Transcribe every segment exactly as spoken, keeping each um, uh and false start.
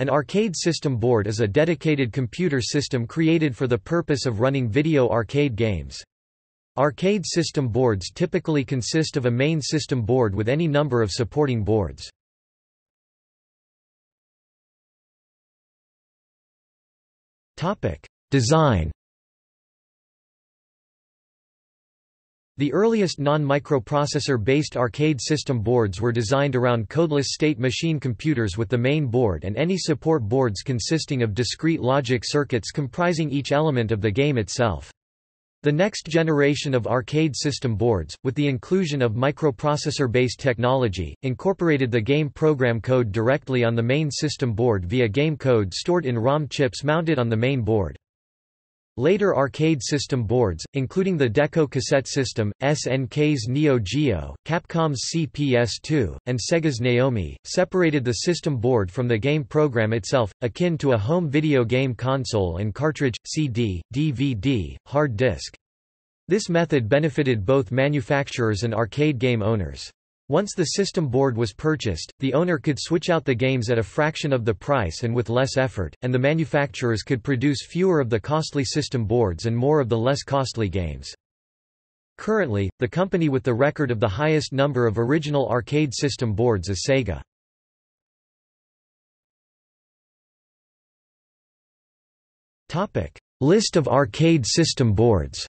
An arcade system board is a dedicated computer system created for the purpose of running video arcade games. Arcade system boards typically consist of a main system board with any number of supporting boards. Design. The earliest non-microprocessor-based arcade system boards were designed around codeless state machine computers with the main board and any support boards consisting of discrete logic circuits comprising each element of the game itself. The next generation of arcade system boards, with the inclusion of microprocessor-based technology, incorporated the game program code directly on the main system board via game code stored in ROM chips mounted on the main board. Later arcade system boards, including the Deco Cassette System, S N K's Neo Geo, Capcom's C P S two, and Sega's Naomi, separated the system board from the game program itself, akin to a home video game console and cartridge, C D, D V D, hard disk. This method benefited both manufacturers and arcade game owners. Once the system board was purchased, the owner could switch out the games at a fraction of the price and with less effort, and the manufacturers could produce fewer of the costly system boards and more of the less costly games. Currently, the company with the record of the highest number of original arcade system boards is Sega. List of arcade system boards.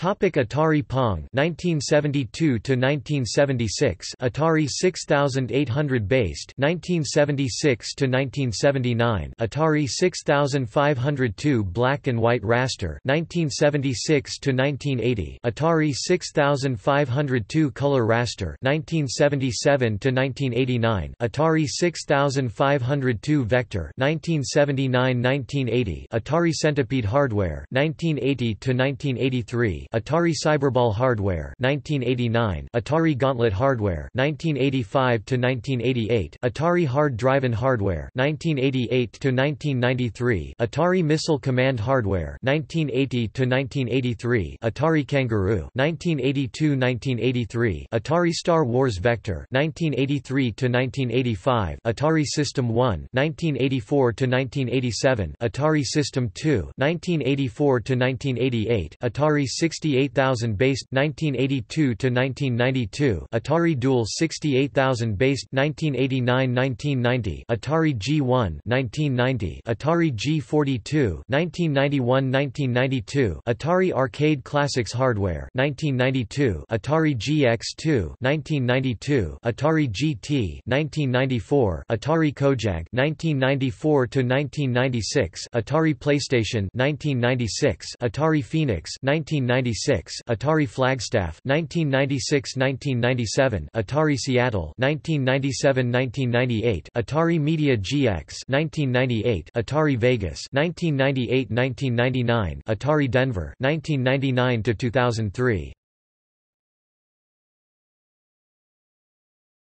Atari Pong nineteen seventy-two to nineteen seventy-six, Atari sixty-eight hundred based nineteen seventy-six to nineteen seventy-nine, Atari sixty-five oh two black and white raster nineteen seventy-six to nineteen eighty, Atari sixty-five oh two color raster nineteen seventy-seven to nineteen eighty-nine, Atari sixty-five oh two vector nineteen seventy-nine to nineteen eighty, Atari Centipede hardware nineteen eighty to nineteen eighty-three, Atari Cyberball hardware nineteen eighty-nine, Atari Gauntlet hardware nineteen eighty-five to nineteen eighty-eight, Atari hard drive-in hardware nineteen eighty-eight to nineteen ninety-three, Atari Missile Command hardware nineteen eighty to nineteen eighty-three, Atari Kangaroo nineteen eighty-two to nineteen eighty-three, Atari Star Wars vector nineteen eighty-three to nineteen eighty-five, Atari System one nineteen eighty-four to nineteen eighty-seven, Atari System two nineteen eighty-four to nineteen eighty-eight, Atari sixty-eight thousand based nineteen eighty-two to nineteen ninety-two, Atari Dual sixty-eight thousand based nineteen eighty-nine to nineteen ninety, Atari G one nineteen ninety, Atari G forty-two nineteen ninety-one to nineteen ninety-two, Atari Arcade Classics hardware nineteen ninety-two, Atari G X two nineteen ninety-two, Atari G T nineteen ninety-four, Atari CoJag nineteen ninety-four to nineteen ninety-six, Atari PlayStation nineteen ninety-six, Atari Phoenix nineteen ninety-six, Atari Flagstaff nineteen ninety-six to nineteen ninety-seven, Atari Seattle nineteen ninety-seven to nineteen ninety-eight, Atari Media G X nineteen ninety-eight, Atari Vegas nineteen ninety-eight to nineteen ninety-nine, Atari Denver nineteen ninety-nine to two thousand three.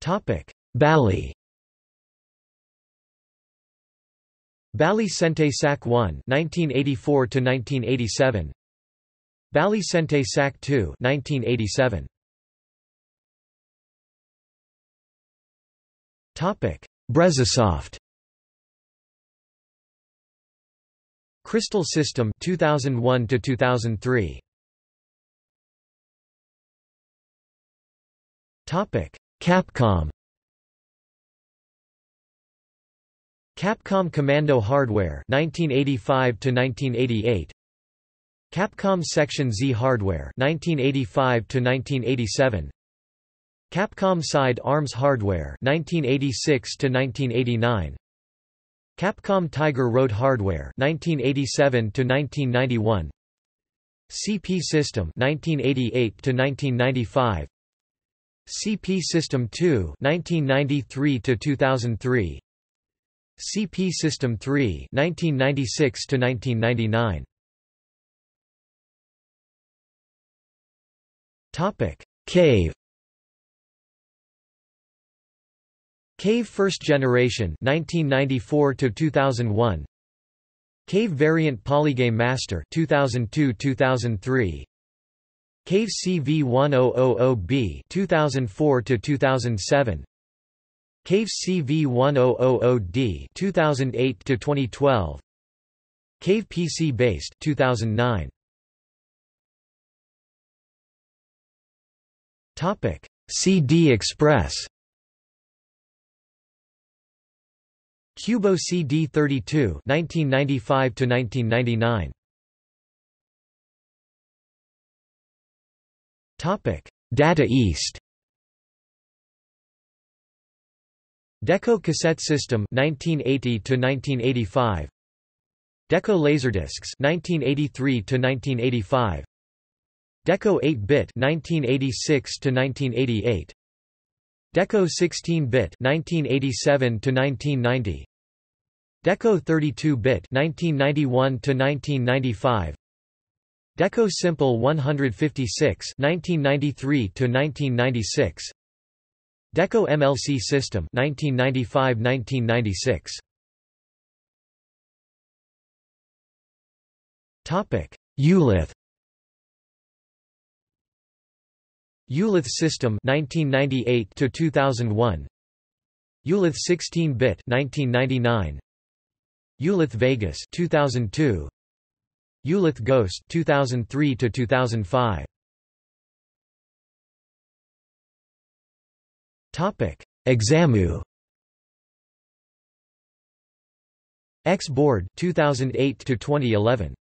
Topic: Bally. Bally Sente Sac one nineteen eighty-four to nineteen eighty-seven. Bally Sente Sac two nineteen eighty-seven. Topic: Brezosoft. Crystal System two thousand one to two thousand three. Topic: Capcom. Capcom Commando hardware nineteen eighty-five to nineteen eighty-eight. Capcom Section Z hardware nineteen eighty-five to nineteen eighty-seven, Capcom Side Arms hardware nineteen eighty-six to nineteen eighty-nine, Capcom Tiger Road hardware nineteen eighty-seven to nineteen ninety-one, C P System nineteen eighty-eight to nineteen ninety-five, C P System two nineteen ninety-three to two thousand three, C P System three nineteen ninety-six to nineteen ninety-nine. Topic: Cave. Cave first generation nineteen ninety-four to two thousand one. Cave variant Polygame Master two thousand two to two thousand three. Cave C V ten hundred B two thousand four to two thousand seven. Cave C V ten hundred D two thousand eight to twenty twelve. Cave P C based two thousand nine. Topic: C D Express. Cubo C D thirty-two nineteen ninety-five to nineteen ninety-nine. Topic: Data East. Deco Cassette System nineteen eighty to nineteen eighty-five. Deco Laserdiscs nineteen eighty-three to nineteen eighty-five. Deco eight bit nineteen eighty-six to nineteen eighty-eight. Deco sixteen bit nineteen eighty-seven to nineteen ninety. Deco thirty-two bit nineteen ninety-one to nineteen ninety-five. Deco Simple one fifty-six nineteen ninety-three to nineteen ninety-six. Deco M L C System nineteen ninety-five to nineteen ninety-six. Topic: Ulith. Ulith System nineteen ninety-eight to two thousand one. Ulith sixteen bit nineteen ninety-nine. Ulith Vegas two thousand two. Ulith Ghost two thousand three to two thousand five. Topic: Examu. X-Board two thousand eight to twenty eleven.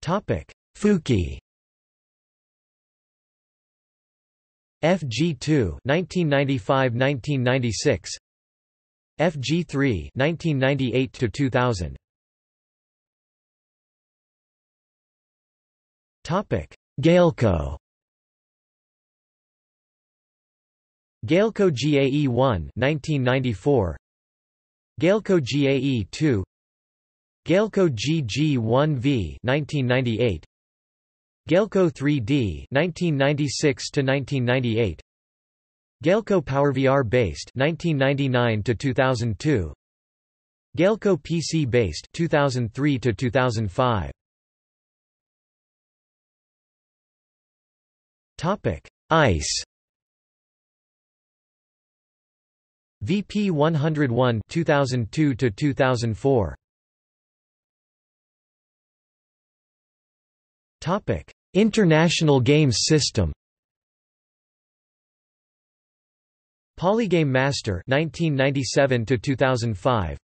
Topic: Fuki. F G two nineteen ninety-five to nineteen ninety-six. F G three nineteen ninety-eight to two thousand. Topic: Gaelco. Gaelco G A E one nineteen ninety-four. Gaelco G A E two. Gaelco G G one V nineteen ninety-eight. Gaelco three D nineteen ninety-six to nineteen ninety-eight. Gaelco PowerVR based nineteen ninety-nine to two thousand two. Gaelco P C based two thousand three to two thousand five. Topic: ICE. V P one oh one two thousand two to two thousand four. Topic: International Games System. Polygame Master nineteen ninety-seven to two thousand five.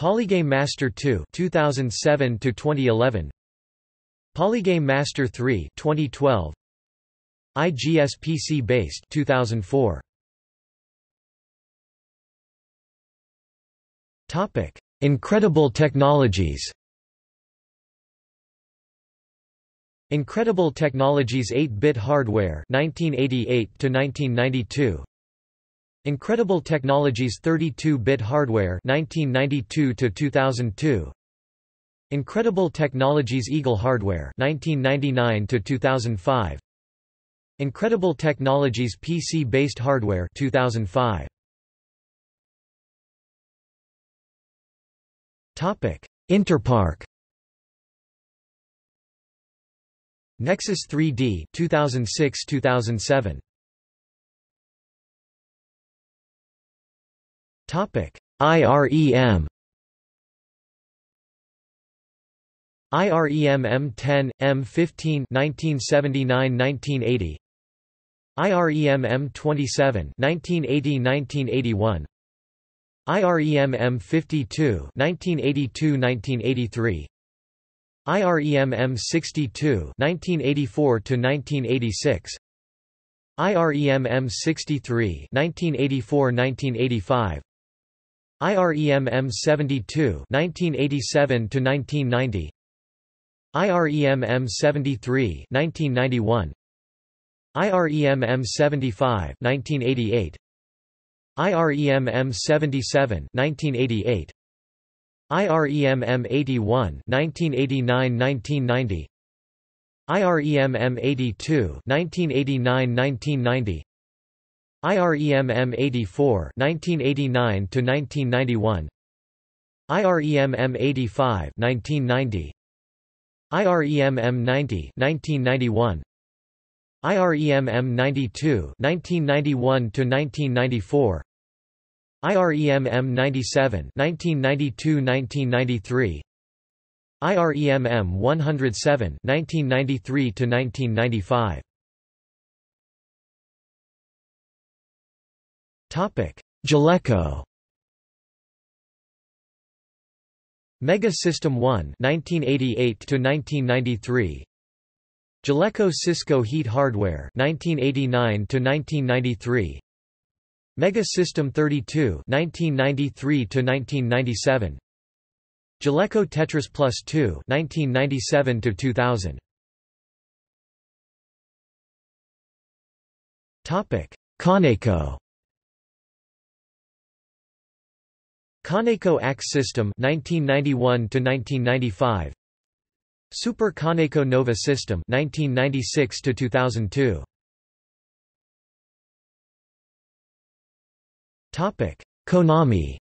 Polygame Master two two thousand seven to twenty eleven. Polygame Master three twenty twelve. I G S P C based two thousand four. Topic: Incredible Technologies. Incredible Technologies eight bit hardware nineteen eighty-eight to nineteen ninety-two. Incredible Technologies thirty-two bit hardware nineteen ninety-two to two thousand two. Incredible Technologies Eagle hardware nineteen ninety-nine to two thousand five. Incredible Technologies P C based hardware two thousand five. Topic: Interpark. Nexus three D two thousand six to two thousand seven. Topic: I R E M. I R E M M ten, M fifteen nineteen seventy-nine to nineteen eighty. I R E M M twenty-seven nineteen eighty to nineteen eighty-one. I R E M M fifty-two nineteen eighty-two to nineteen eighty-three. I R E M M sixty-two nineteen eighty-four to nineteen eighty-six. I R E M M sixty-three nineteen eighty-four to nineteen eighty-five. I R E M M seventy-two nineteen eighty-seven to nineteen ninety. I R E M M seventy-three nineteen ninety-one. I R E M M seventy-five nineteen eighty-eight. I R E M M seventy-seven nineteen eighty-eight. I R E M M eighty-one nineteen eighty-nine to nineteen ninety. I R E M M eighty-two nineteen eighty-nine to nineteen ninety. I R E M M eighty-four nineteen eighty-nine to nineteen ninety-one. I R E M M eighty-five nineteen ninety. I R E M M ninety nineteen ninety-one. I R E M M ninety-two nineteen ninety-one to nineteen ninety-four, I R E M M ninety-seven nineteen ninety-two to nineteen ninety-three, I R E M M one oh seven nineteen ninety-three to nineteen ninety-five. Topic: Jaleco. Mega System one nineteen eighty-eight to nineteen ninety-three, Jaleco Cisco Heat Hardware nineteen eighty-nine to nineteen ninety-three, Mega System thirty-two nineteen ninety-three to nineteen ninety-seven, Jaleco Tetris Plus two nineteen ninety-seven to two thousand. Topic: Kaneko. Kaneko Axe System nineteen ninety-one to nineteen ninety-five, Super Kaneko Nova System nineteen ninety-six to two thousand two. Topic: Konami.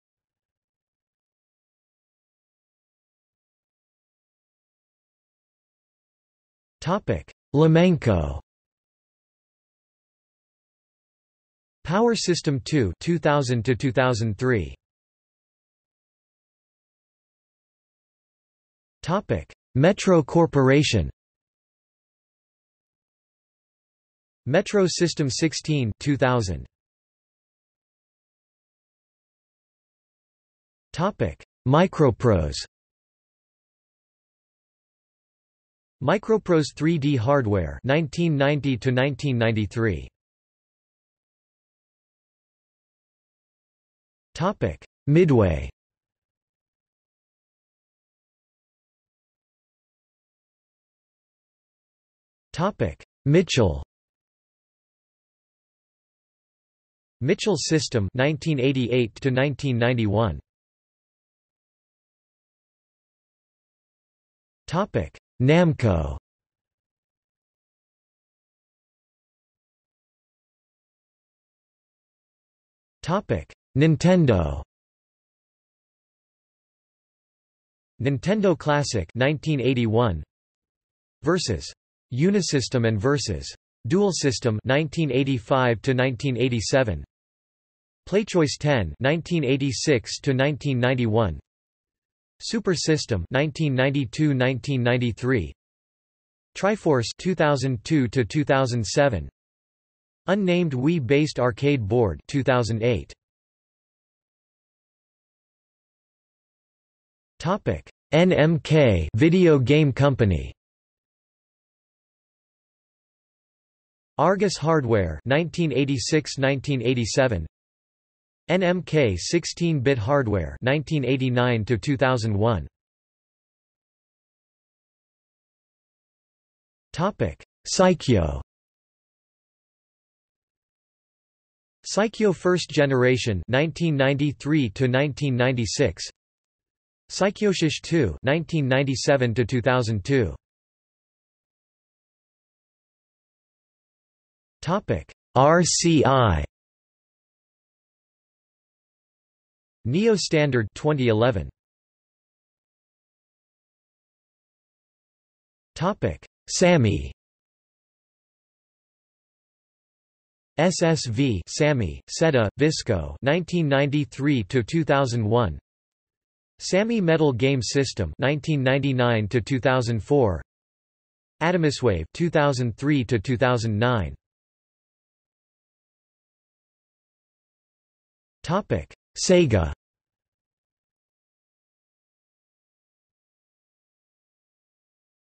Topic: Lamenco. Power System two two thousand to two thousand three. Topic: Metro Corporation. Metro System sixteen two thousand. Topic: Microprose. Microprose three D Hardware nineteen ninety to nineteen ninety-three. Topic: Midway. Topic: Mitchell. Mitchell System nineteen eighty-eight to nineteen ninety-one. Topic: Namco. Topic: Nintendo. Nintendo Classic nineteen eighty-one versus Unisystem and versus Dual System nineteen eighty-five to nineteen eighty-seven, PlayChoice ten nineteen eighty-six to nineteen ninety-one, Super System nineteen ninety-two to nineteen ninety-three, Triforce two thousand two to two thousand seven, Unnamed Wii-based arcade board two thousand eight. Topic: N M K Video Game Company. Argus Hardware nineteen eighty-six to nineteen eighty-seven, N M K sixteen-bit Hardware nineteen eighty-nine to two thousand one. Topic: Psykyo. Psykyo First Generation nineteen ninety-three to nineteen ninety-six, Psykyoshish two nineteen ninety-seven to two thousand two. Topic: R C I. Neo Standard twenty eleven. Topic: Sammy. S S V Sammy, Seta, Visco nineteen ninety-three to two thousand one, Sammy Metal Game System nineteen ninety-nine to two thousand four, Atomiswave two thousand three to two thousand nine. Topic: Sega.